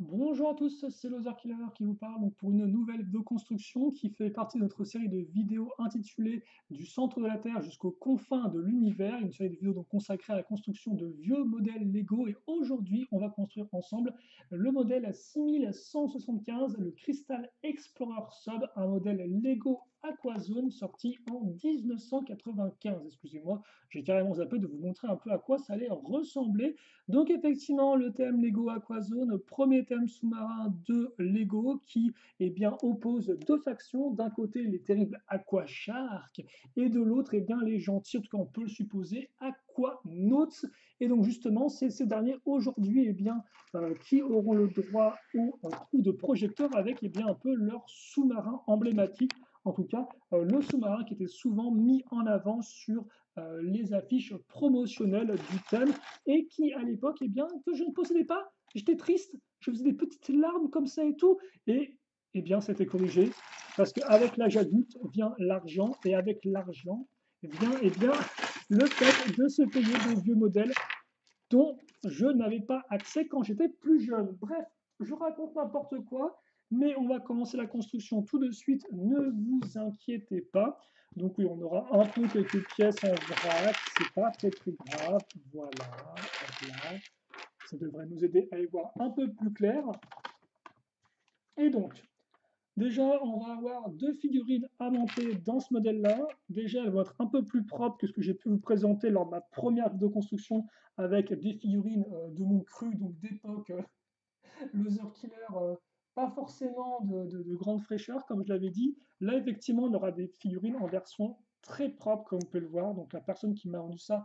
Bonjour à tous, c'est Loserkiller qui vous parle pour une nouvelle vidéo construction qui fait partie de notre série de vidéos intitulée Du centre de la Terre jusqu'aux confins de l'univers, une série de vidéos donc consacrée à la construction de vieux modèles Lego. Et aujourd'hui, on va construire ensemble le modèle 6175, le Crystal Explorer Sub, un modèle Lego AquaZone sorti en 1995. Excusez-moi, j'ai carrément zappé de vous montrer un peu à quoi ça allait ressembler. Donc effectivement, le thème Lego AquaZone, premier thème sous-marin de Lego qui oppose deux factions. D'un côté, les terribles AquaShark et de l'autre, les gentils, en tout cas on peut le supposer, AquaNauts. Et donc justement, c'est ces derniers aujourd'hui qui auront le droit au coup de projecteur avec un peu leur sous-marin emblématique. En tout cas, le sous-marin qui était souvent mis en avant sur les affiches promotionnelles du thème et qui, à l'époque, que je ne possédais pas. J'étais triste, je faisais des petites larmes comme ça et tout. Et, c'était corrigé parce qu'avec l'âge adulte vient l'argent et avec l'argent vient, le fait de se payer des vieux modèles dont je n'avais pas accès quand j'étais plus jeune. Bref, je raconte n'importe quoi. Mais on va commencer la construction tout de suite, ne vous inquiétez pas. Donc oui, on aura un peu quelques pièces en vrac, c'est pas très grave, voilà. Ça devrait nous aider à y voir un peu plus clair. Et donc, déjà on va avoir deux figurines à monter dans ce modèle-là. Déjà elles vont être un peu plus propres que ce que j'ai pu vous présenter lors de ma première vidéo construction avec des figurines de mon cru, donc d'époque, Loserkiller... pas forcément de grande fraîcheur, comme je l'avais dit. Là, effectivement, on aura des figurines en version très propre, comme vous pouvez le voir. Donc, la personne qui m'a rendu ça,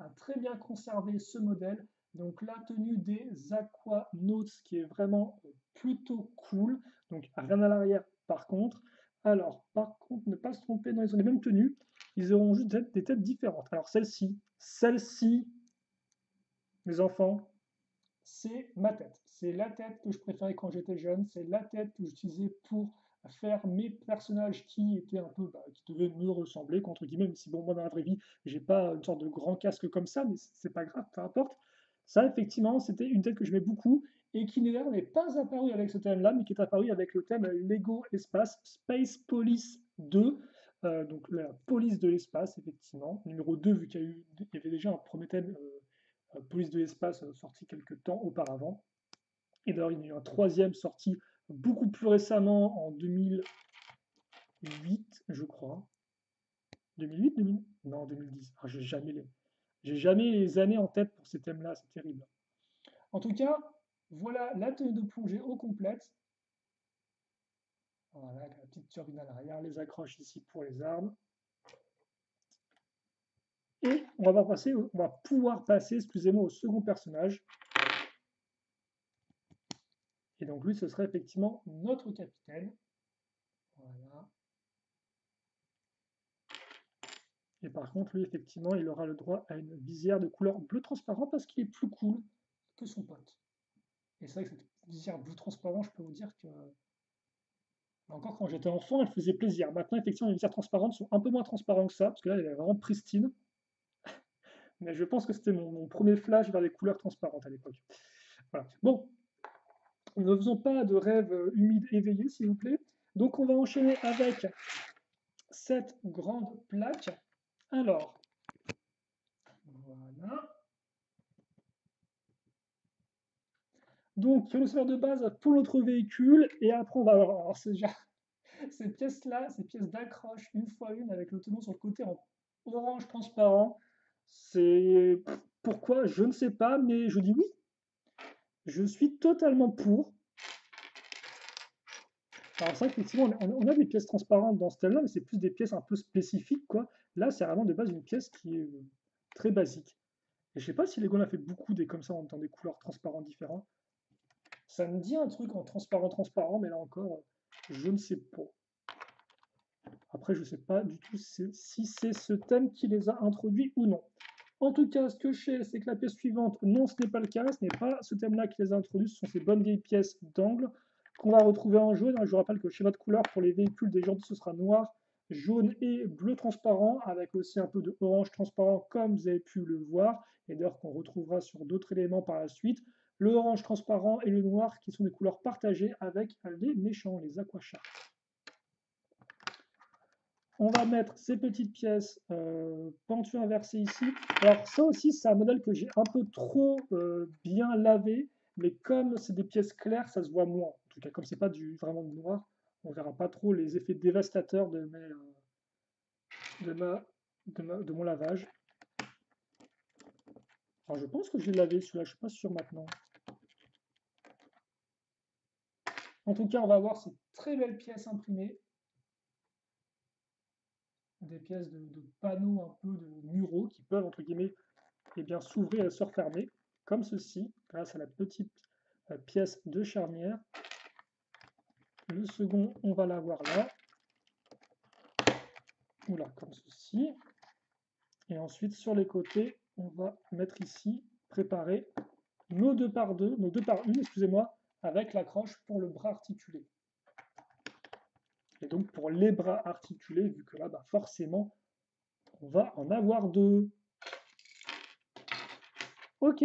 a très bien conservé ce modèle. Donc, la tenue des Aquanauts, qui est vraiment plutôt cool. Donc, rien à l'arrière, par contre. Alors, par contre, ne pas se tromper, non, ils ont les mêmes tenues. Ils auront juste des têtes différentes. Alors, celle-ci, mes enfants, c'est ma tête. C'est la tête que je préférais quand j'étais jeune, c'est la tête que j'utilisais pour faire mes personnages qui étaient un peu, qui devaient me ressembler, entre guillemets, même si bon, moi dans la vraie vie, j'ai pas une sorte de grand casque comme ça, mais c'est pas grave, peu importe. Ça, effectivement, c'était une tête que j'aimais beaucoup et qui d'ailleurs n'est pas apparue avec ce thème-là, mais qui est apparue avec le thème Lego Espace, Space Police 2, donc la police de l'espace, effectivement, numéro 2, vu qu'il y avait déjà un premier thème police de l'espace sorti quelques temps auparavant. Et d'ailleurs, il y a eu un troisième sorti beaucoup plus récemment, en 2008, je crois. 2008 ? Non, 2010. Ah, j'ai jamais les années en tête pour ces thèmes-là, c'est terrible. En tout cas, voilà la tenue de plongée au complète. Voilà, la petite turbine à l'arrière, les accroches ici pour les armes. Et on va pouvoir passer, excusez-moi, au second personnage. Et donc lui, ce serait effectivement notre capitaine. Voilà. Et par contre, lui, effectivement, il aura le droit à une visière de couleur bleu transparent parce qu'il est plus cool que son pote. Et c'est vrai que cette visière bleu transparent, je peux vous dire que... Encore quand j'étais enfant, elle faisait plaisir. Maintenant, effectivement, les visières transparentes sont un peu moins transparentes que ça, parce que là, elle est vraiment pristine. Mais je pense que c'était mon premier flash vers les couleurs transparentes à l'époque. Voilà. Bon. Ne faisons pas de rêve humide éveillé, s'il vous plaît. Donc, on va enchaîner avec cette grande plaque. Alors, voilà. Donc, il va nous servir de base pour notre véhicule. Et après, on va avoir ces pièces-là, ces pièces d'accroche, une fois une, avec le tenon sur le côté en orange transparent. C'est pourquoi, je ne sais pas, mais je dis oui. Je suis totalement pour. Alors c'est vrai qu'effectivement, on a des pièces transparentes dans ce thème-là, mais c'est plus des pièces un peu spécifiques, quoi. Là, c'est vraiment de base une pièce qui est très basique. Et je sais pas si Lego en a fait beaucoup des comme ça, dans des couleurs transparentes différentes. Ça me dit un truc en transparent, mais là encore, je ne sais pas. Après, je ne sais pas du tout si c'est ce thème qui les a introduits ou non. En tout cas, ce que je sais, c'est que la pièce suivante, non, ce n'est pas le cas, ce n'est pas ce thème-là qui les a introduits, ce sont ces bonnes vieilles pièces d'angle qu'on va retrouver en jaune. Je vous rappelle que schéma de couleur pour les véhicules des gentils, ce sera noir, jaune et bleu transparent, avec aussi un peu de orange transparent, comme vous avez pu le voir, et d'ailleurs qu'on retrouvera sur d'autres éléments par la suite. le orange transparent et le noir qui sont des couleurs partagées avec les méchants, les AquaSharks. On va mettre ces petites pièces pentue inversée ici. Alors ça aussi, c'est un modèle que j'ai un peu trop bien lavé, mais comme c'est des pièces claires, ça se voit moins. En tout cas, comme c'est pas vraiment du noir, on verra pas trop les effets dévastateurs de mon lavage. Alors je pense que j'ai lavé celui-là, je suis pas sûr maintenant. En tout cas, on va avoir ces très belles pièces imprimées. Des pièces de panneaux un peu de muraux qui peuvent, entre guillemets, eh bien s'ouvrir et se refermer, comme ceci, grâce à la petite pièce de charnière. Le second, on va l'avoir là. Ou là, comme ceci. Et ensuite, sur les côtés, on va mettre ici, préparer nos 2 par 2, nos 2 par 1, excusez-moi, avec l'accroche pour le bras articulé. Et donc pour les bras articulés, vu que là, bah forcément, on va en avoir 2. Ok.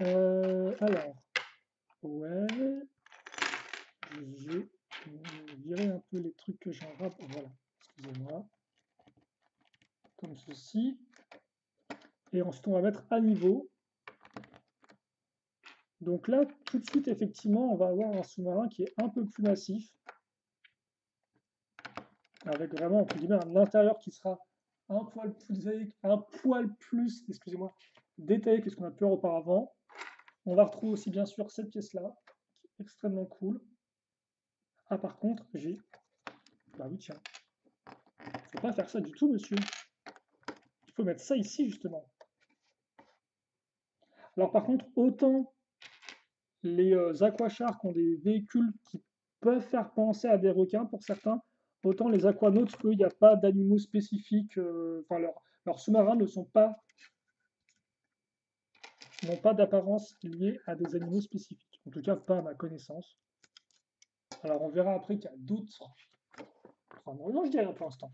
Alors, ouais, je virer un peu les trucs que j'en rappe. Voilà, excusez-moi. Comme ceci. Et ensuite, on va mettre à niveau. Donc là, tout de suite, effectivement, on va avoir un sous-marin qui est un peu plus massif. Avec vraiment, entre guillemets, un intérieur qui sera un poil plus, excusez-moi, détaillé que ce qu'on a pu avoir auparavant. On va retrouver aussi, bien sûr, cette pièce-là, qui est extrêmement cool. Ah, par contre, j'ai... Bah oui, tiens. Faut pas faire ça du tout, monsieur. Il faut mettre ça ici, justement. Alors par contre, autant les AquaSharks ont des véhicules qui peuvent faire penser à des requins pour certains, autant les AquaNauts, eux, il n'y a pas d'animaux spécifiques, enfin leurs sous-marins ne sont pas, n'ont pas d'apparence liée à des animaux spécifiques, en tout cas pas à ma connaissance. Alors on verra après qu'il y a d'autres, enfin non je dis rien pour l'instant.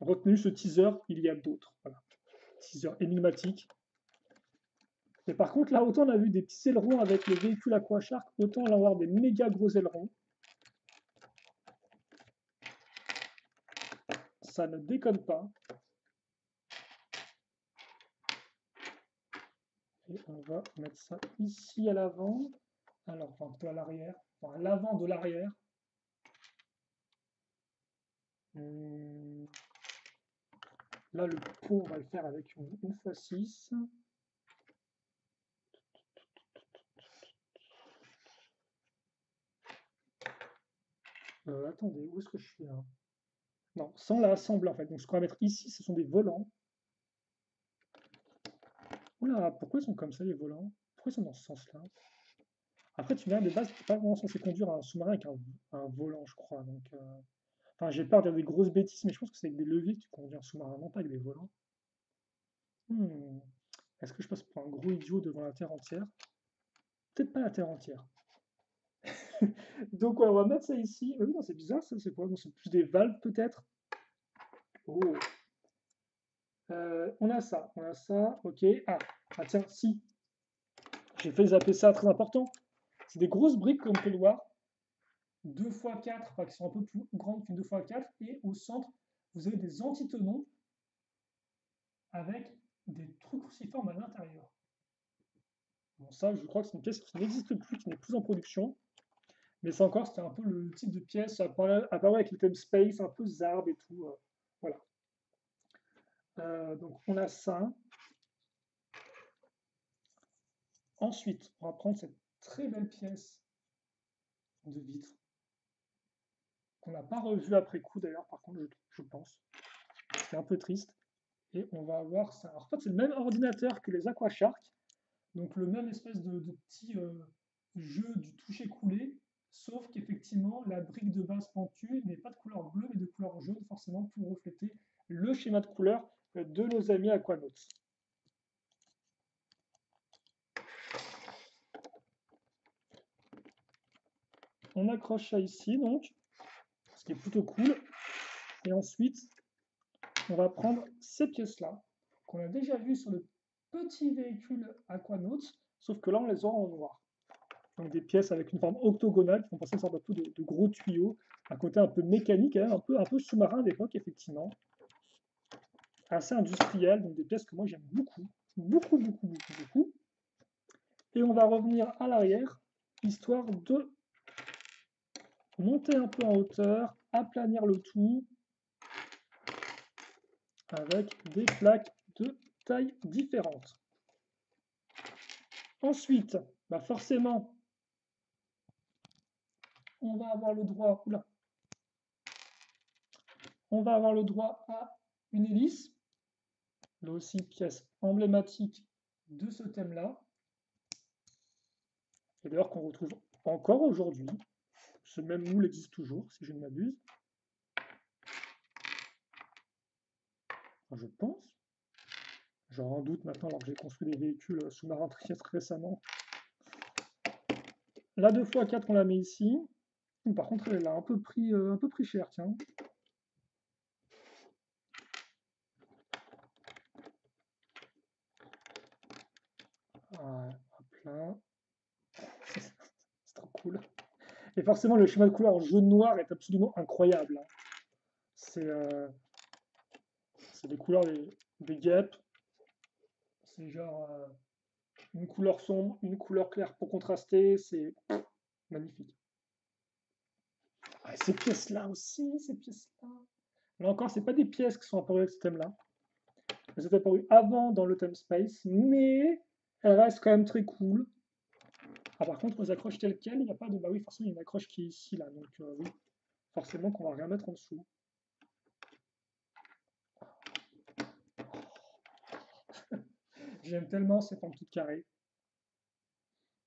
Retenu ce teaser, il y a d'autres, voilà. Teaser énigmatique. Et par contre, là, autant on a vu des petits ailerons avec le véhicule AquaShark, autant on va avoir des méga gros ailerons. Ça ne déconne pas. Et on va mettre ça ici à l'avant. Alors, enfin, plutôt à l'arrière. Enfin, à l'avant de l'arrière. Là, le pot, on va le faire avec une x6. Attendez, où est-ce que je suis là? Non, sans la assembler en fait. Donc ce qu'on va mettre ici, ce sont des volants. Oula, pourquoi ils sont comme ça les volants? Pourquoi ils sont dans ce sens-là? Après, tu verras, de base, c'est pas vraiment censé conduire un sous-marin avec un volant, je crois. Donc, enfin, j'ai peur de dire des grosses bêtises, mais je pense que c'est avec des leviers que tu conduis un sous-marin, non pas avec des volants. Est-ce que je passe pour un gros idiot devant la Terre entière? Peut-être pas la Terre entière. Donc ouais, on va mettre ça ici. Oh, non, c'est bizarre, ça, c'est quoi? C'est plus des valves peut-être. Oh. On a ça, ok. Ah tiens, si. J'ai fait zapper ça, très important. C'est des grosses briques comme on peut le voir. 2x4, enfin qui sont un peu plus grandes qu'une 2x4. Et au centre, vous avez des antitenons avec des trucs cruciformes à l'intérieur. Bon, ça, je crois que c'est une pièce qui n'existe plus, qui n'est plus en production. Mais c'est encore, c'était un peu le type de pièce apparu avec le thème Space, un peu zarbe et tout. Voilà. Donc on a ça. Ensuite, on va prendre cette très belle pièce de vitre qu'on n'a pas revue après coup d'ailleurs, par contre, je pense. C'est un peu triste. Et on va avoir ça. Alors, en fait, c'est le même ordinateur que les AquaSharks. Donc le même espèce de petit jeu du toucher-couler. Sauf qu'effectivement, la brique de base pentue n'est pas de couleur bleue, mais de couleur jaune, forcément, pour refléter le schéma de couleur de nos amis AquaNauts. On accroche ça ici, donc, ce qui est plutôt cool. Et ensuite, on va prendre ces pièces-là, qu'on a déjà vues sur le petit véhicule AquaNauts, sauf que là, on les aura en noir. Donc des pièces avec une forme octogonale qui font penser à une sorte de gros tuyaux, un côté un peu mécanique, hein, un peu sous-marin d'époque, effectivement. Assez industriel, donc des pièces que moi j'aime beaucoup, beaucoup. Et on va revenir à l'arrière, histoire de monter un peu en hauteur, aplanir le tout avec des plaques de tailles différentes. Ensuite, bah forcément, on va avoir le droit, à une hélice. Là aussi, pièce emblématique de ce thème-là. Et d'ailleurs qu'on retrouve encore aujourd'hui. Ce même moule existe toujours, si je ne m'abuse. Je pense. J'en doute maintenant alors que j'ai construit des véhicules sous-marins très récemment. La 2x4 on la met ici. Par contre elle a un peu pris cher, tiens. Hop là. C'est trop cool. Et forcément le schéma de couleur jaune-noir est absolument incroyable. C'est les couleurs des guêpes. C'est genre une couleur sombre, une couleur claire pour contraster, c'est magnifique. Ah, ces pièces-là aussi, Là encore, ce n'est pas des pièces qui sont apparues avec ce thème-là. Elles sont apparues avant dans le thème Space, mais elles restent quand même très cool. Ah, par contre, on les accroche telles quelles, il n'y a pas de... Bah oui, forcément, il y a une accroche qui est ici, là, donc oui, forcément qu'on va rien mettre en dessous. J'aime tellement ces formes toutes carrées.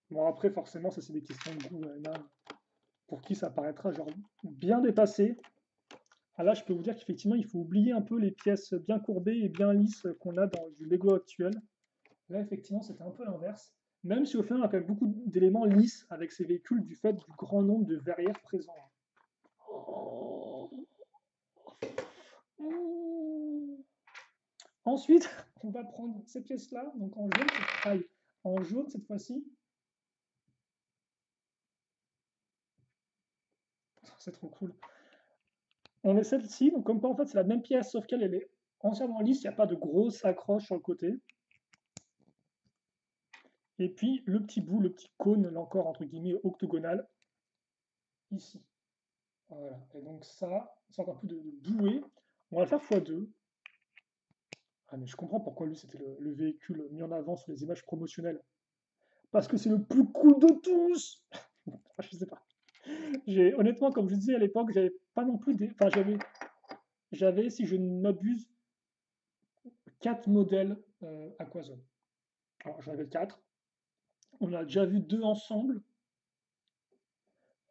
Bon, après, forcément, ça, c'est des questions de goût. Pour qui ça paraîtra genre bien dépassé. Ah, là, je peux vous dire qu'effectivement, il faut oublier un peu les pièces bien courbées et bien lisses qu'on a dans du Lego actuel. Là, effectivement, c'était un peu l'inverse. Même si, au final, on a quand même beaucoup d'éléments lisses avec ces véhicules du fait du grand nombre de verrières présents. Ensuite, on va prendre cette pièce-là, donc en jaune, cette fois-ci. C'est trop cool. On est celle-ci, donc comme pas en fait, c'est la même pièce, sauf qu'elle est entièrement lisse, il n'y a pas de grosse accroche sur le côté. Et puis, le petit bout, le petit cône, là encore, entre guillemets, octogonal, ici. Voilà, et donc ça, c'est encore plus de bouée. On va le faire x2. Ah mais je comprends pourquoi lui c'était le véhicule mis en avant sur les images promotionnelles. Parce que c'est le plus cool de tous. Je sais pas. Honnêtement, comme je disais à l'époque, j'avais pas non plus des... Enfin j'avais, si je ne m'abuse, 4 modèles AquaZone. Alors j'en avais 4. On a déjà vu 2 ensemble.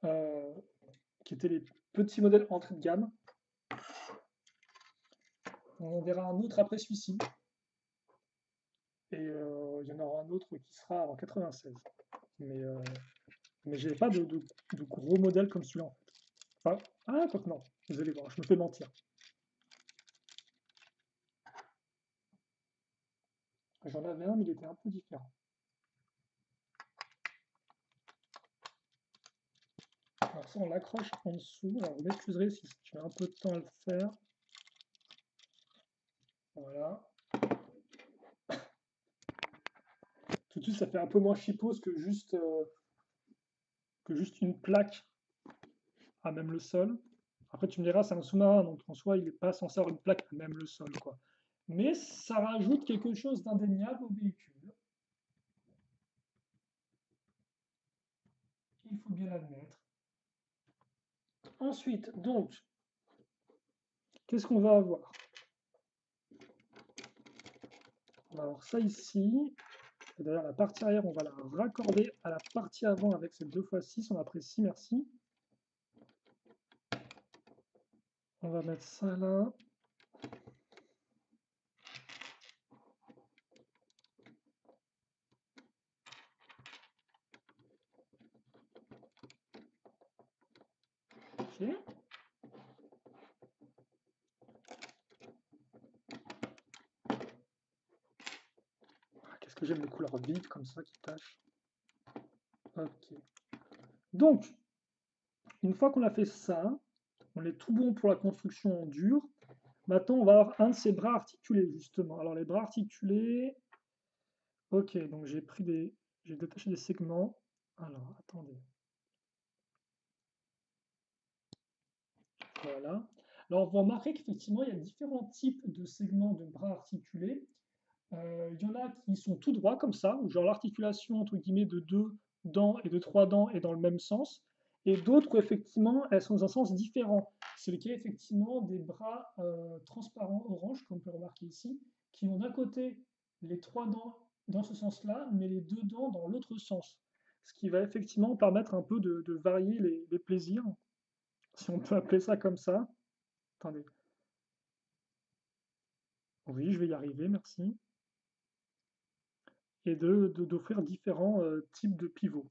Qui étaient les petits modèles entrée de gamme. On en verra un autre après celui-ci. Et il y en aura un autre qui sera en 96. Mais je n'ai pas de gros modèle comme celui-là. Enfin, ah, quoi que non. Vous allez voir, je me fais mentir. J'en avais un, mais il était un peu différent. Alors ça, on l'accroche en dessous. Alors, vous m'excuserez si j'ai un peu de temps à le faire. Voilà. Tout de suite, ça fait un peu moins chipose que juste une plaque à même le sol. Après, tu me diras, c'est un sous-marin, donc en soi, il n'est pas censé avoir une plaque à même le sol, quoi. Mais ça rajoute quelque chose d'indéniable au véhicule. Il faut bien l'admettre. Ensuite, donc, qu'est-ce qu'on va avoir ? On va avoir ça ici. D'ailleurs, la partie arrière, on va la raccorder à la partie avant avec cette 2x6. On apprécie, merci. On va mettre ça là. Ok. que j'aime les couleurs vives comme ça qui tâchent. Ok. Donc, une fois qu'on a fait ça, on est tout bon pour la construction en dur. Maintenant, on va avoir un de ces bras articulés, justement. Alors, les bras articulés... Ok, donc j'ai pris des... J'ai détaché des segments. Alors, attendez. Voilà. Alors, vous remarquez qu'effectivement, il y a différents types de segments de bras articulés. Il y en a qui sont tout droits, comme ça, ou genre l'articulation, entre guillemets, de 2 dents et de 3 dents est dans le même sens. Et d'autres, effectivement, elles sont dans un sens différent. C'est le cas, effectivement, des bras transparents orange, comme on peut remarquer ici, qui ont d'un côté les 3 dents dans ce sens-là, mais les 2 dents dans l'autre sens. Ce qui va effectivement permettre un peu de varier les plaisirs, si on peut appeler ça comme ça. Attendez. Oui, je vais y arriver, merci. Et d'offrir différents types de pivots.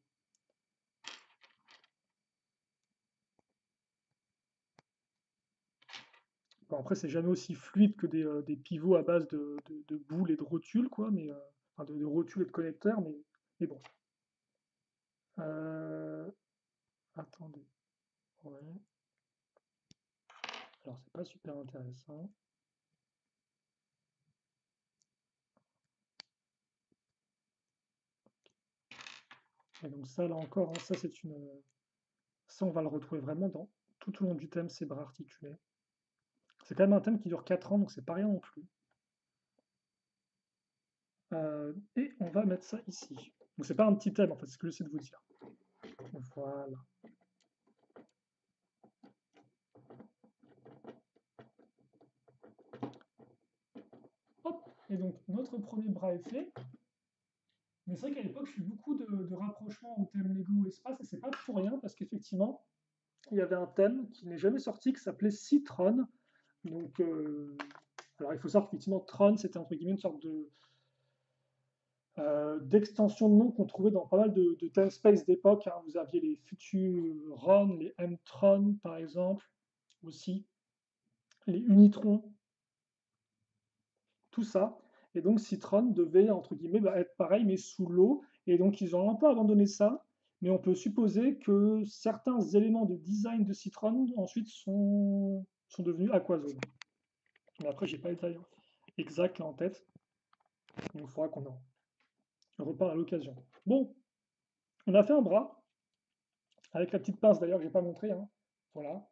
Bon, après, c'est jamais aussi fluide que des pivots à base de boules et de rotules, quoi, mais, enfin, de rotules et de connecteurs, mais bon. Attendez. Ouais. Alors, c'est pas super intéressant. Et donc ça, là encore, hein, ça c'est une... Ça, on va le retrouver vraiment dans tout au long du thème, ces bras articulés. C'est quand même un thème qui dure 4 ans, donc c'est pas rien non plus. Et on va mettre ça ici. Donc c'est pas un petit thème, en fait, c'est ce que j'essaie de vous dire. Voilà. Hop. Et donc, notre premier bras est fait. Mais c'est vrai qu'à l'époque, je fais beaucoup de rapprochements au thème Lego Espace, et c'est pas pour rien, parce qu'effectivement, il y avait un thème qui n'est jamais sorti, qui s'appelait Citron. Donc, alors il faut savoir qu'effectivement, Tron, c'était entre guillemets une sorte de d'extension de nom qu'on trouvait dans pas mal de thème space d'époque. Hein. Vous aviez les Futuron, les Mtron, par exemple, aussi, les Unitron, tout ça. Et donc Citron devait, entre guillemets, être pareil, mais sous l'eau. Et donc ils ont un peu abandonné ça, mais on peut supposer que certains éléments de design de Citron, ensuite, sont devenus AquaZone. Mais après, j'ai pas les détails exacts là en tête. Donc il faudra qu'on en reparle à l'occasion. Bon, on a fait un bras, avec la petite pince d'ailleurs que j'ai pas montré, hein, voilà,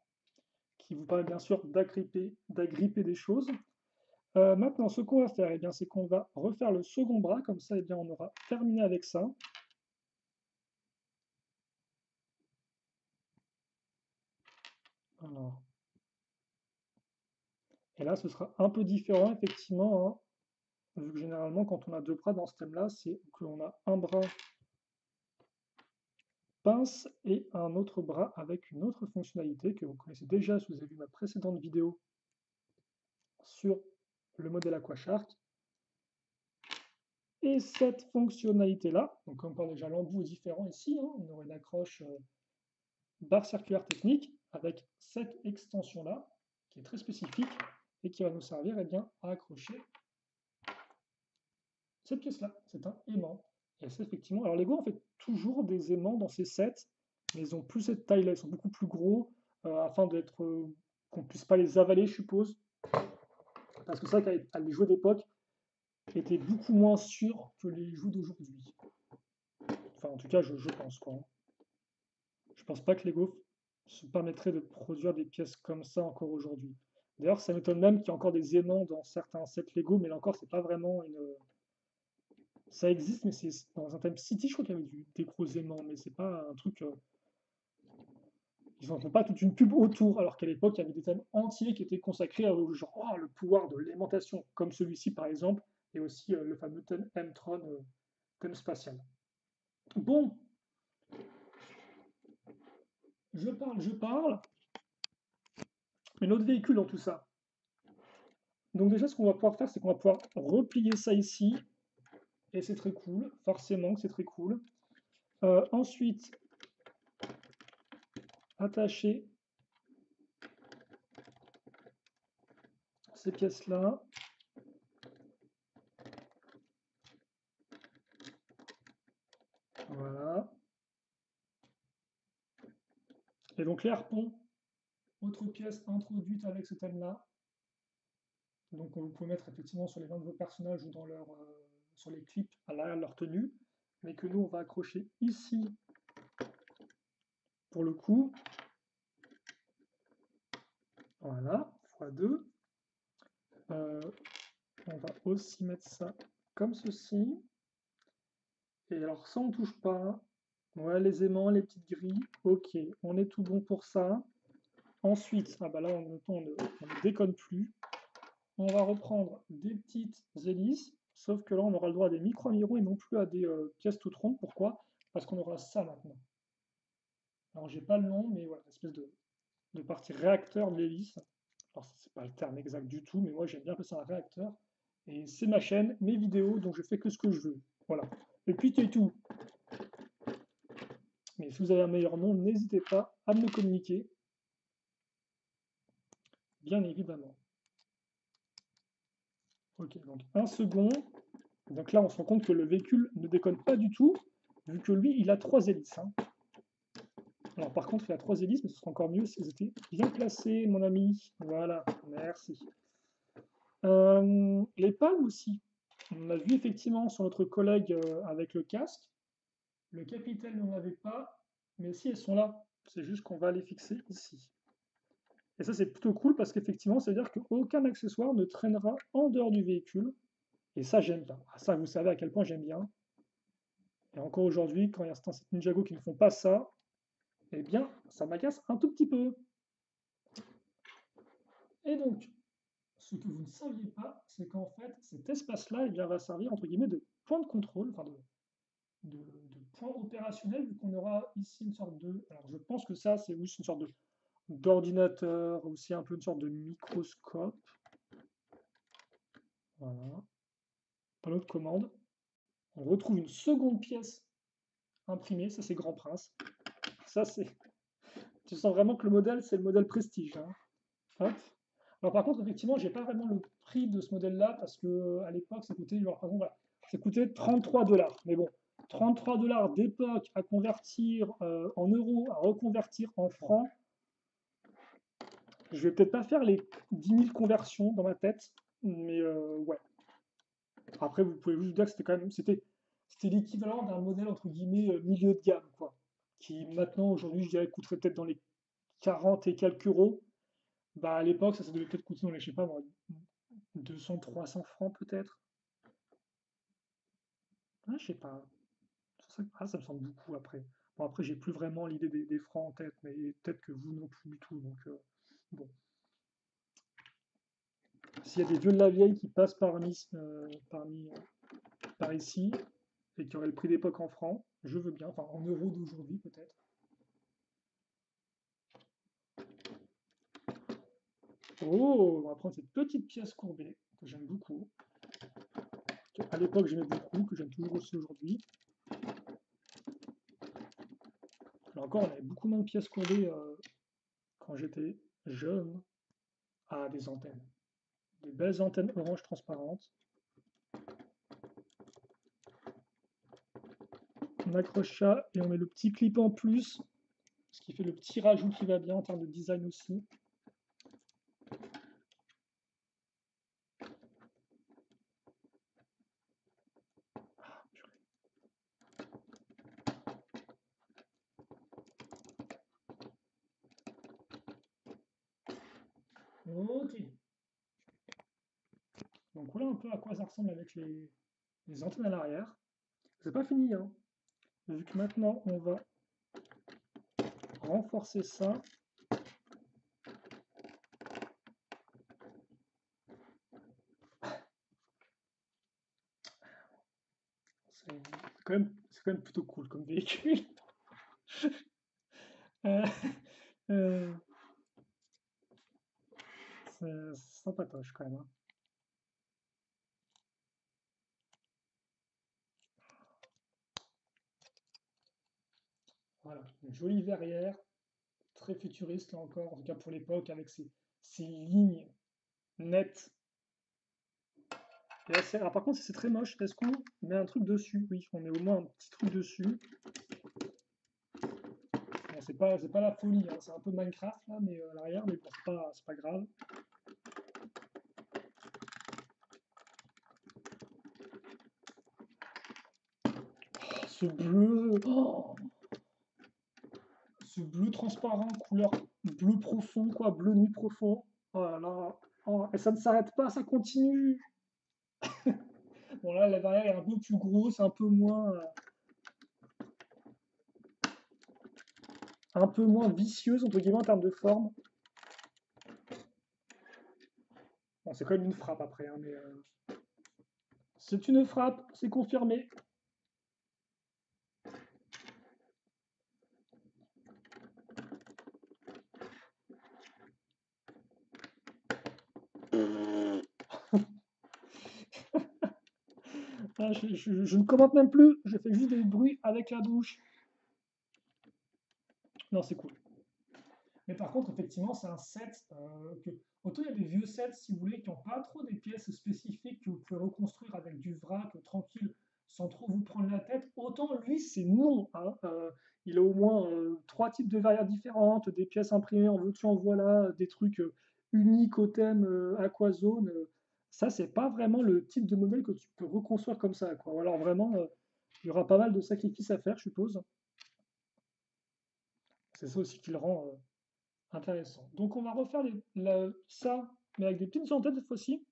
qui vous permet bien sûr d'agripper des choses. Maintenant, ce qu'on va faire, eh bien, c'est qu'on va refaire le second bras, comme ça, eh bien, on aura terminé avec ça. Alors. Et là, ce sera un peu différent, effectivement, hein, vu que généralement, quand on a 2 bras dans ce thème-là, c'est qu'on a un bras pince et un autre bras avec une autre fonctionnalité que vous connaissez déjà si vous avez vu ma précédente vidéo sur le modèle AquaShark. Et cette fonctionnalité-là, donc comme on parle déjà, l'embout est différent ici, hein, on aurait une accroche barre circulaire technique avec cette extension-là, qui est très spécifique et qui va nous servir, eh bien, à accrocher cette pièce-là. C'est un aimant. Et c'est effectivement... Alors, Lego en fait toujours des aimants dans ces sets, mais ils n'ont plus cette taille-là, ils sont beaucoup plus gros, afin d'être qu'on ne puisse pas les avaler, je suppose. Parce que ça, les jouets d'époque étaient beaucoup moins sûrs que les jouets d'aujourd'hui. Enfin, en tout cas, je pense, quoi. Je pense pas que Lego se permettrait de produire des pièces comme ça encore aujourd'hui. D'ailleurs, ça m'étonne même qu'il y ait encore des aimants dans certains sets Lego, mais là encore, c'est pas vraiment une... Ça existe, mais c'est dans un thème City, je crois qu'il y avait des gros aimants, mais c'est pas un truc... Ils n'en font pas toute une pub autour, alors qu'à l'époque, il y avait des thèmes entiers qui étaient consacrés au genre oh, le pouvoir de l'aimantation, comme celui-ci par exemple, et aussi le fameux thème Mtron, thème spatial. Bon, je parle, mais notre véhicule dans tout ça. Donc déjà, ce qu'on va pouvoir faire, c'est qu'on va pouvoir replier ça ici, et c'est très cool, forcément que c'est très cool. Ensuite, attacher ces pièces-là Et donc les harpons, autre pièce introduite avec ce thème-là. Donc vous pouvez mettre effectivement sur les mains de vos personnages ou dans leur, sur les clips à l'arrière de leur tenue, mais que nous on va accrocher ici pour le coup. Voilà, x2. On va aussi mettre ça comme ceci. Et alors ça on touche pas. Ouais, les aimants, les petites grilles, ok, on est tout bon pour ça. Ensuite, ah bah là on ne déconne plus. On va reprendre des petites hélices, sauf que là on aura le droit à des micro-amiraux et non plus à des pièces toutes rondes. Pourquoi? Parce qu'on aura ça maintenant. Alors j'ai pas le nom, mais voilà, une espèce de partie réacteur de l'hélice. Alors c'est pas le terme exact du tout, mais moi j'aime bien appeler ça un réacteur. Et c'est ma chaîne, mes vidéos, donc je fais que ce que je veux. Voilà. Et puis c'est tout. Mais si vous avez un meilleur nom, n'hésitez pas à me le communiquer. Bien évidemment. Ok, donc un second. Donc là, on se rend compte que le véhicule ne déconne pas du tout, vu que lui, il a 3 hélices. Hein. Alors par contre, il a 3 hélices, mais ce serait encore mieux si elles étaient bien placées, mon ami. Voilà, merci. Les palmes aussi. On a vu effectivement sur notre collègue avec le casque. Le capitel n'en avait pas, mais si elles sont là, c'est juste qu'on va les fixer ici. Et ça c'est plutôt cool parce qu'effectivement, ça veut dire qu'aucun accessoire ne traînera en dehors du véhicule. Et ça j'aime bien. Ça vous savez à quel point j'aime bien. Et encore aujourd'hui, quand il y a certains Ninjago qui ne font pas ça, eh bien ça m'agace un tout petit peu. Et donc, ce que vous ne saviez pas, c'est qu'en fait, cet espace-là, eh bien, va servir entre guillemets de point de contrôle, enfin de point opérationnel, vu qu'on aura ici une sorte de... Alors je pense que ça c'est aussi une sorte d'ordinateur, aussi un peu une sorte de microscope. Voilà. Panneau de commande. On retrouve une seconde pièce imprimée, ça c'est Grand Prince. Ça c'est... Tu sens vraiment que le modèle c'est le modèle Prestige. Hein. Hop. Alors par contre effectivement j'ai pas vraiment le prix de ce modèle-là parce que à l'époque ça coûtait, genre, par exemple, voilà, ça coûtait 33 $. Mais bon. 33 $ d'époque à convertir en euros, à reconvertir en francs. Je vais peut-être pas faire les 10 000 conversions dans ma tête, mais ouais. Après, vous pouvez juste dire que c'était quand même, c'était l'équivalent d'un modèle entre guillemets milieu de gamme, quoi. Qui maintenant, aujourd'hui, je dirais, coûterait peut-être dans les 40 et quelques euros. Bah à l'époque, ça devait peut-être coûter dans les, je sais pas, 200, 300 francs peut-être. Ah, je sais pas. Ah, ça me semble beaucoup après. Bon, après, j'ai plus vraiment l'idée des francs en tête, mais peut-être que vous non plus du tout. Donc, bon. S'il y a des vieux de la vieille qui passent par ici et qui auraient le prix d'époque en francs, je veux bien, enfin en euros d'aujourd'hui peut-être. Oh, on va prendre cette petite pièce courbée que j'aime beaucoup. À l'époque, j'aimais beaucoup, que j'aime toujours aussi aujourd'hui. Encore, on avait beaucoup moins de pièces courbées quand j'étais jeune. Ah, des antennes. Des belles antennes orange transparentes. On accroche ça et on met le petit clip en plus. Ce qui fait le petit rajout qui va bien en termes de design aussi. Ok. Donc voilà un peu à quoi ça ressemble avec les antennes à l'arrière. C'est pas fini, hein. Vu que maintenant on va renforcer ça. C'est quand même plutôt cool comme véhicule. C'est sympatoche quand même. Hein. Voilà, une jolie verrière, très futuriste là encore, en tout cas pour l'époque, avec ses lignes nettes. Et là, alors par contre, c'est très moche. Est-ce qu'on met un truc dessus? Oui, on met au moins un petit truc dessus. c'est pas la folie, hein. C'est un peu Minecraft là, mais à l'arrière, mais bon, c'est pas grave. Oh, ce bleu, oh, ce bleu transparent, couleur bleu profond, quoi, bleu nuit profond. Oh là là, oh, et ça ne s'arrête pas, ça continue. Bon là, la variable est un peu plus grosse, un peu moins vicieuse, entre guillemets, en termes de forme. Bon, c'est quand même une frappe après, hein, mais c'est une frappe, c'est confirmé. Je ne commente même plus, je fais juste des bruits avec la bouche. Non, c'est cool. Mais par contre, effectivement, c'est un set que... Autant il y a des vieux sets, si vous voulez, qui n'ont pas trop des pièces spécifiques que vous pouvez reconstruire avec du vrac, tranquille, sans trop vous prendre la tête. Autant, lui, c'est non. Hein. Il a au moins 3 types de variables différentes, des pièces imprimées en veux-tu, en voilà, des trucs uniques au thème AquaZone. Ça, c'est pas vraiment le type de modèle que tu peux reconstruire comme ça, quoi. Alors vraiment, il y aura pas mal de sacrifices à faire, je suppose. C'est ça aussi qui le rend intéressant. Donc on va refaire ça, mais avec des petites antennes cette fois-ci.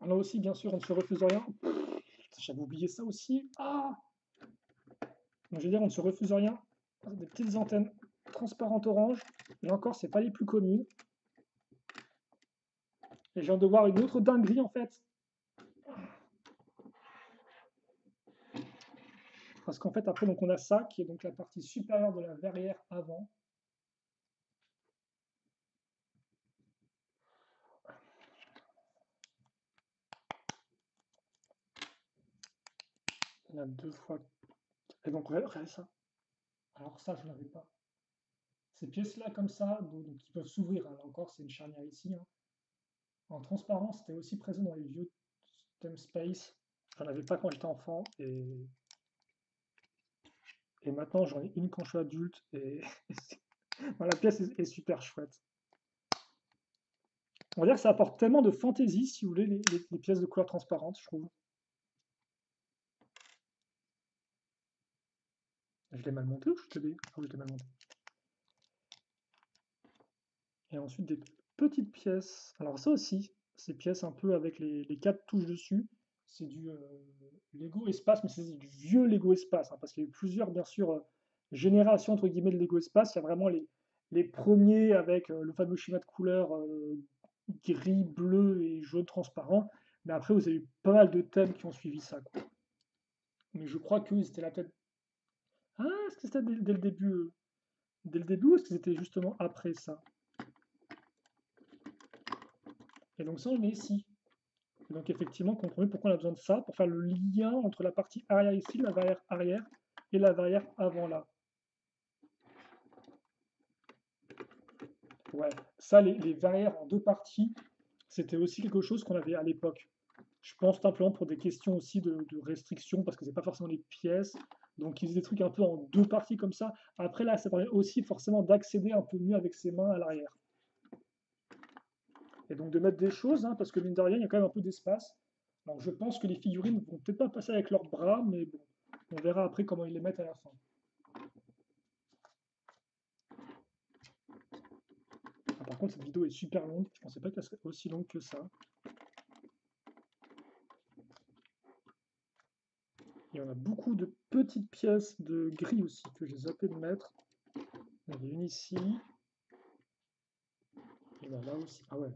Là aussi, bien sûr, on ne se refuse rien. J'avais oublié ça aussi. Ah, donc, je veux dire, on ne se refuse rien. Des petites antennes transparentes orange. Là encore, c'est pas les plus communes. Et je viens de voir une autre dinguerie en fait. Parce qu'en fait, après, donc on a ça qui est donc la partie supérieure de la verrière avant. On a deux fois. Et donc, regardez ça. Alors, ça, je ne l'avais pas. Ces pièces-là, comme ça, donc, qui peuvent s'ouvrir, hein, là encore, c'est une charnière ici. Hein. En transparent, c'était aussi présent dans les vieux thème Space. Je n'en avais pas quand j'étais enfant, et maintenant, j'en ai une quand je suis adulte, et bon, la pièce est super chouette. On va dire que ça apporte tellement de fantaisie, si vous voulez, les pièces de couleur transparente, je trouve. Je l'ai mal monté ou je te l'ai... Ah, je l'ai mal monté. Et ensuite des petites pièces. Alors ça aussi, ces pièces un peu avec les 4 touches dessus, c'est du Lego Espace, mais c'est du vieux Lego Espace, hein, parce qu'il y a eu plusieurs, bien sûr, générations, entre guillemets, de Lego Espace. Il y a vraiment les premiers avec le fameux schéma de couleurs gris, bleu et jaune transparent. Mais après, vous avez eu pas mal de thèmes qui ont suivi ça, quoi. Mais je crois qu'ils étaient là peut-être... Ah, est-ce que c'était dès le début ou est-ce que c'était justement après ça? Et donc ça, on le met ici. Et donc effectivement, comprenez pourquoi on a besoin de ça, pour faire le lien entre la partie arrière ici, la barrière arrière, et la barrière avant là. Ouais, ça, les barrières en deux parties, c'était aussi quelque chose qu'on avait à l'époque. Je pense simplement pour des questions aussi de restrictions, parce que c'est pas forcément les pièces. Donc ils faisaient des trucs un peu en deux parties comme ça. Après là, ça permet aussi forcément d'accéder un peu mieux avec ses mains à l'arrière. Et donc de mettre des choses, hein, parce que mine de rien, il y a quand même un peu d'espace. Alors je pense que les figurines ne vont peut-être pas passer avec leurs bras, mais bon, on verra après comment ils les mettent à la fin. Ah, par contre, cette vidéo est super longue, je ne pensais pas qu'elle serait aussi longue que ça. Et on a beaucoup de petites pièces de gris aussi, que j'ai zappé de mettre. Il y en a une ici. Et là aussi. Ah ouais.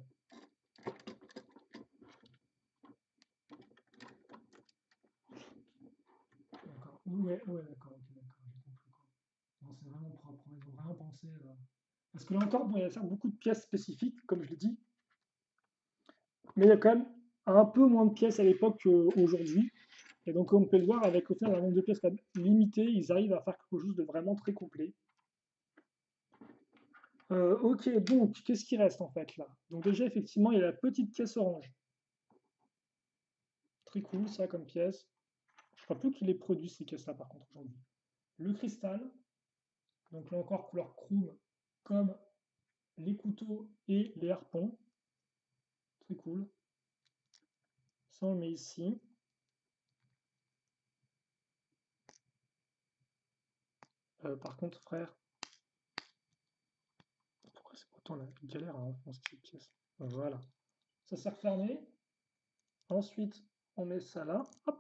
D'accord. Ouais, d'accord. Okay, d'accord. J'ai compris quoi. Non, c'est vraiment propre. Ils ont rien pensé. Là. Parce que là encore, bon, il y a certes beaucoup de pièces spécifiques, comme je l'ai dit. Mais il y a quand même un peu moins de pièces à l'époque qu'aujourd'hui. Et donc, comme on peut le voir, avec au final un nombre de pièces limité, ils arrivent à faire quelque chose de vraiment très complet. Ok, donc, qu'est-ce qui reste en fait là? Donc déjà, effectivement, il y a la petite pièce orange. Très cool, ça, comme pièce. Je crois plus qu'il les produit ces caisses-là par contre aujourd'hui. Le cristal, donc là encore couleur chrome comme les couteaux et les harpons. Très cool. Ça on le met ici. Par contre frère, pourquoi c'est autant la galère à enfoncer cette pièce? Voilà, ça s'est refermé. Ensuite on met ça là, hop.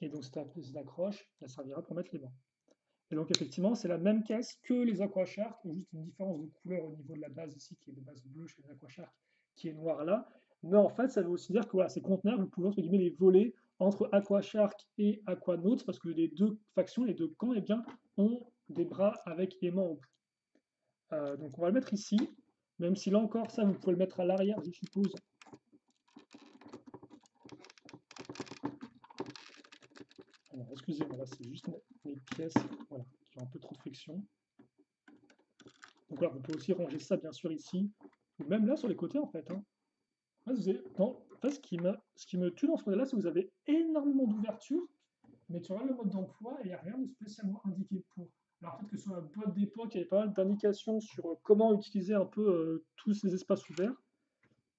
Et donc cette prise d'accroche, elle servira pour mettre les bancs. Et donc effectivement, c'est la même caisse que les AquaShark, juste une différence de couleur au niveau de la base ici, qui est de base bleue chez les AquaShark, qui est noire là. Mais en fait, ça veut aussi dire que voilà, ces conteneurs, vous pouvez entre guillemets les voler entre AquaShark et AquaNauts, parce que les deux factions, les deux camps, eh bien, ont des bras avec aimants au bout. Donc on va le mettre ici, même si là encore, ça vous pouvez le mettre à l'arrière, je suppose. Alors, excusez-moi, là c'est juste mes pièces, voilà, qui ont un peu trop de friction. Donc là, vous pouvez aussi ranger ça bien sûr ici, ou même là sur les côtés en fait. Hein. Là, vous avez... non, en fait, ce qui me tue dans ce modèle-là, c'est que vous avez énormément d'ouvertures, mais tu regardes le mode d'emploi et il n'y a rien de spécialement indiqué pour. Alors peut-être que sur la boîte d'époque, il y avait pas mal d'indications sur comment utiliser un peu tous ces espaces ouverts,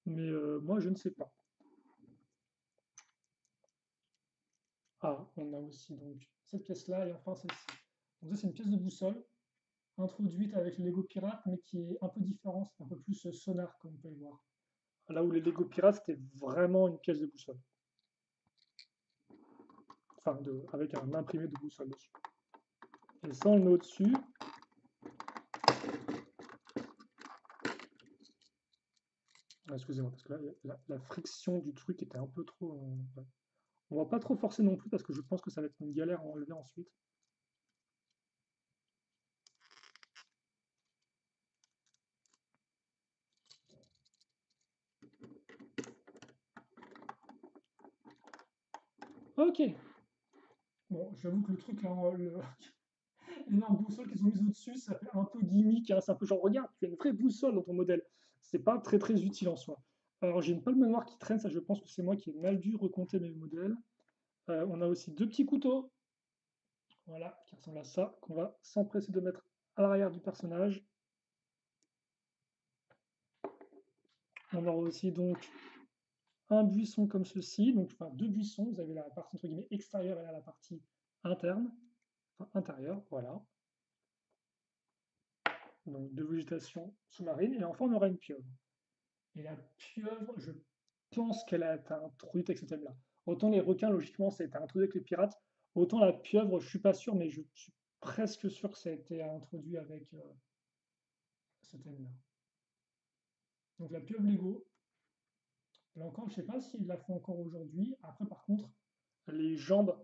mais moi je ne sais pas. Ah, on a aussi donc cette pièce-là et enfin celle-ci. Donc ça c'est une pièce de boussole, introduite avec le Lego Pirate, mais qui est un peu différente, un peu plus sonar comme vous pouvez le voir. Là où les Lego Pirate c'était vraiment une pièce de boussole. Enfin, avec un imprimé de boussole dessus. Et ça on le met au-dessus. Ah, excusez-moi, parce que là la friction du truc était un peu trop... ouais. On va pas trop forcer non plus parce que je pense que ça va être une galère à enlever ensuite. Ok. Bon, j'avoue que le truc, hein, l'énorme boussole qu'ils ont mise au-dessus, ça fait un peu gimmick, hein, c'est un peu genre, regarde, tu as une vraie boussole dans ton modèle. C'est pas très très utile en soi. Alors j'ai une palme noire qui traîne, ça je pense que c'est moi qui ai mal dû recompter mes modèles. On a aussi deux petits couteaux, voilà, qui ressemblent à ça, qu'on va s'empresser de mettre à l'arrière du personnage. On aura aussi donc un buisson comme ceci, donc enfin deux buissons, vous avez la partie entre guillemets extérieure et là la partie interne, enfin intérieure, voilà. Donc de végétation sous-marine, et enfin on aura une pieuvre. Et la pieuvre, je pense qu'elle a été introduite avec ce thème-là. Autant les requins, logiquement, ça a été introduit avec les pirates, autant la pieuvre, je suis pas sûr, mais je suis presque sûr que ça a été introduit avec ce thème-là. Donc la pieuvre Lego. Là encore, je ne sais pas s'ils la font encore aujourd'hui. Après, par contre, les jambes,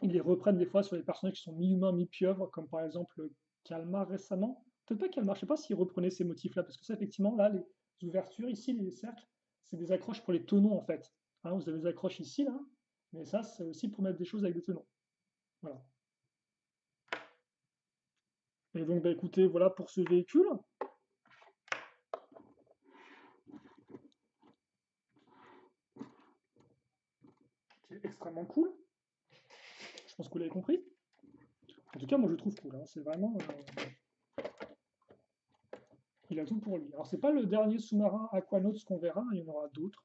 ils les reprennent des fois sur les personnages qui sont mi-humains, mi-pieuvres, comme par exemple Calmar récemment. Peut-être pas Calmar, je ne sais pas s'ils reprenaient ces motifs-là, parce que ça, effectivement, là, les ouvertures ici, les cercles, c'est des accroches pour les tenons en fait. Hein, vous avez des accroches ici, là, mais ça, c'est aussi pour mettre des choses avec des tenons. Voilà. Et donc, bah, écoutez, voilà pour ce véhicule. Qui est extrêmement cool. Je pense que vous l'avez compris. En tout cas, moi, je le trouve cool. Hein. C'est vraiment... il a tout pour lui. Alors, c'est pas le dernier sous-marin AquaNauts qu'on verra, il y en aura d'autres,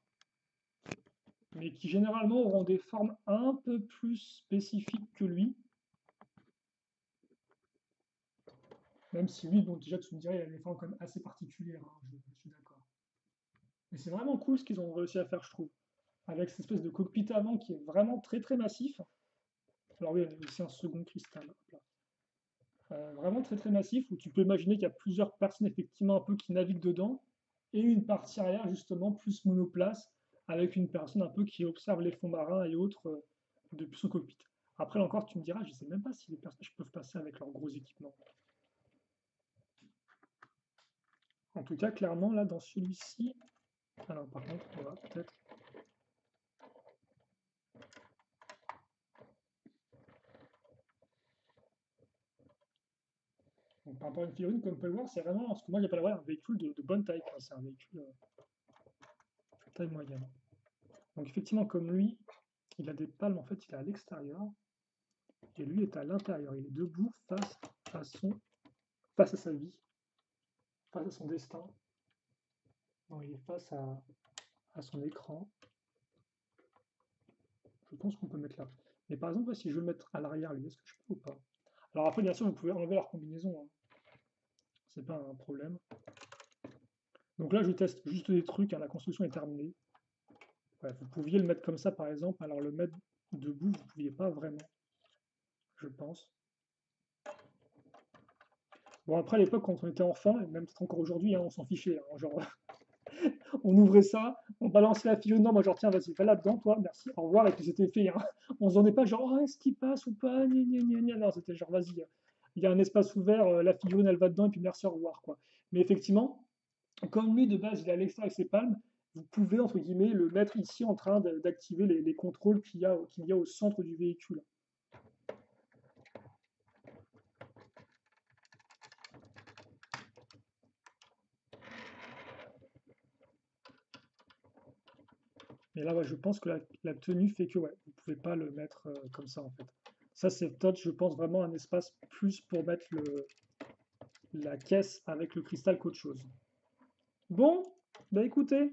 mais qui généralement auront des formes un peu plus spécifiques que lui. Même si lui, bon, déjà, tu me dirais, il a des formes quand même assez particulières, hein, je suis d'accord. Mais c'est vraiment cool ce qu'ils ont réussi à faire, je trouve, avec cette espèce de cockpit avant qui est vraiment très très massif. Alors, oui, il y a aussi un second cristal. Hop là. Vraiment très très massif, où tu peux imaginer qu'il y a plusieurs personnes effectivement un peu qui naviguent dedans, et une partie arrière justement plus monoplace, avec une personne un peu qui observe les fonds marins et autres depuis son cockpit. Après là encore tu me diras, je ne sais même pas si les personnages peuvent passer avec leurs gros équipements. En tout cas clairement là dans celui-ci, alors par contre on va peut-être... Donc, par rapport à une figurine, comme vous pouvez le voir, c'est vraiment ce que moi j'appellerais un véhicule de bonne taille. Enfin, c'est un véhicule de taille moyenne. Donc effectivement, comme lui, Il a des palmes, en fait, il est à l'extérieur. Et lui est à l'intérieur. Il est debout face à sa vie, face à son destin. Non, il est face à son écran. Je pense qu'on peut mettre là. Mais par exemple, si je veux mettre à l'arrière, lui, est-ce que je peux ou pas? Alors après, bien sûr, vous pouvez enlever leur combinaison. Hein. C'est pas un problème. Donc là, je teste juste des trucs. Hein. La construction est terminée. Ouais, vous pouviez le mettre comme ça, par exemple. Alors le mettre debout, vous ne pouviez pas vraiment, je pense. Bon, après, à l'époque, quand on était enfant, et même peut-être encore aujourd'hui, hein, on s'en fichait. Hein, genre, on ouvrait ça, on balançait la fille, non, moi, genre, tiens, vas-y, va là-dedans, toi, merci, au revoir, et puis c'était fait. Hein. On ne se donnait pas, genre, oh, est-ce qu'il passe ou pas, gna, gna, gna, gna. Non, c'était genre, vas-y, il y a un espace ouvert, la figurine, elle va dedans, et puis merci, au revoir, quoi. Mais effectivement, comme lui, de base, il est à l'extérieur avec ses palmes, vous pouvez, entre guillemets, le mettre ici en train d'activer les contrôles qu'il y a au centre du véhicule. Et là, ouais, je pense que la tenue fait que ouais, vous ne pouvez pas le mettre comme ça, en fait. Ça, c'est peut-être, je pense, vraiment un espace plus pour mettre la caisse avec le cristal qu'autre chose. Bon, bah écoutez,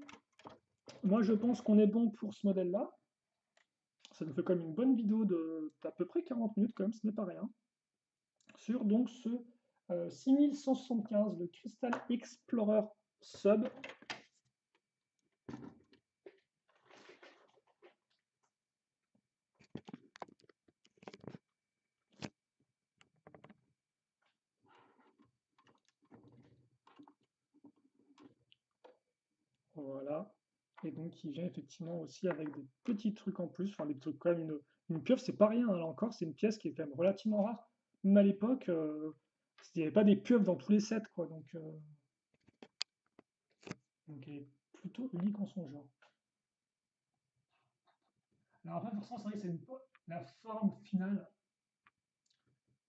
moi, je pense qu'on est bon pour ce modèle-là. Ça nous fait quand même une bonne vidéo d'à peu près 40 minutes, quand même, ce n'est pas rien. Sur, donc, ce 6175, le Crystal Explorer Sub. Voilà, et donc il vient effectivement aussi avec des petits trucs en plus, enfin des trucs quand même, une pieuvre c'est pas rien, hein. Là encore c'est une pièce qui est quand même relativement rare, même à l'époque, il n'y avait pas des pieuvres dans tous les sets, quoi, donc elle est plutôt unique en son genre. Alors après, forcément, c'est vrai que c'est la forme finale,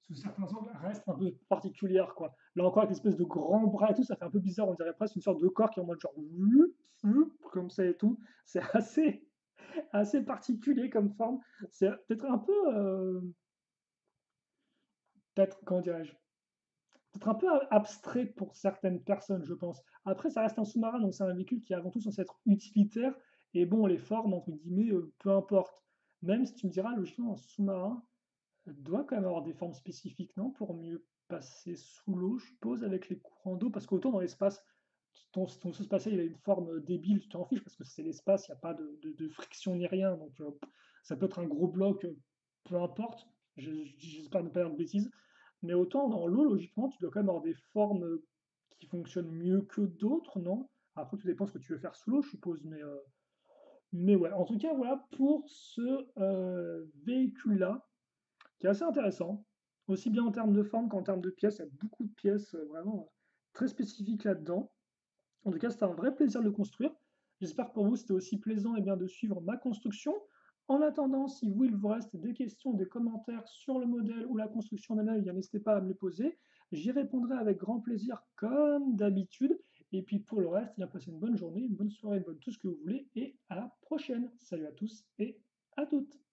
sous certains angles, reste un peu particulière, quoi. Là encore, avec l'espèce de grand bras et tout, ça fait un peu bizarre, on dirait presque une sorte de corps qui est en mode genre comme ça et tout. C'est assez particulier comme forme. C'est peut-être un peu peut-être, comment dirais-je, peut-être un peu abstrait pour certaines personnes, je pense. Après, ça reste un sous-marin, donc c'est un véhicule qui est avant tout censé être utilitaire, et bon, les formes, entre guillemets, peu importe. Même si tu me diras, logiquement, un sous-marin doit quand même avoir des formes spécifiques, non, pour mieux passer sous l'eau, je suppose, avec les courants d'eau, parce qu'autant dans l'espace, ton sous spatial, il a une forme débile, tu t'en fiches, parce que c'est l'espace, il n'y a pas de friction ni rien, donc ça peut être un gros bloc, peu importe, j'espère ne pas dire de bêtises, mais autant dans l'eau, logiquement, tu dois quand même avoir des formes qui fonctionnent mieux que d'autres, non? Après, tout dépend ce que tu veux faire sous l'eau, je suppose, mais ouais, en tout cas, voilà, pour ce véhicule-là, qui est assez intéressant, aussi bien en termes de forme qu'en termes de pièces, il y a beaucoup de pièces vraiment très spécifiques là-dedans. En tout cas, c'était un vrai plaisir de le construire. J'espère que pour vous, c'était aussi plaisant et bien de suivre ma construction. En attendant, si vous, il vous reste des questions, des commentaires sur le modèle ou la construction d'un œil, n'hésitez pas à me les poser. J'y répondrai avec grand plaisir comme d'habitude. Et puis pour le reste, passez une bonne journée, une bonne soirée, une bonne tout ce que vous voulez. Et à la prochaine. Salut à tous et à toutes.